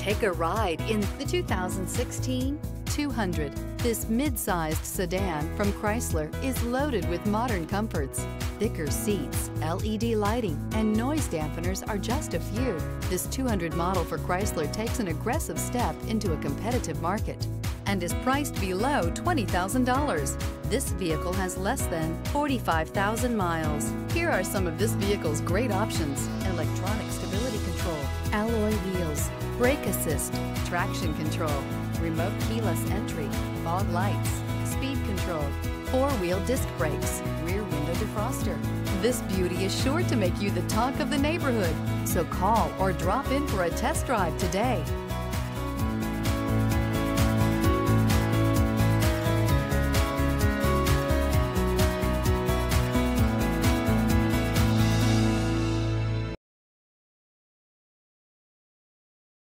Take a ride in the 2016 200. This mid-sized sedan from Chrysler is loaded with modern comforts. Thicker seats, LED lighting, and noise dampeners are just a few. This 200 model for Chrysler takes an aggressive step into a competitive market and is priced below $20,000. This vehicle has less than 45,000 miles. Here are some of this vehicle's great options: electronic stability control, alloy wheels, brake assist, traction control, remote keyless entry, fog lights, speed control, four-wheel disc brakes, rear window defroster. This beauty is sure to make you the talk of the neighborhood, so call or drop in for a test drive today.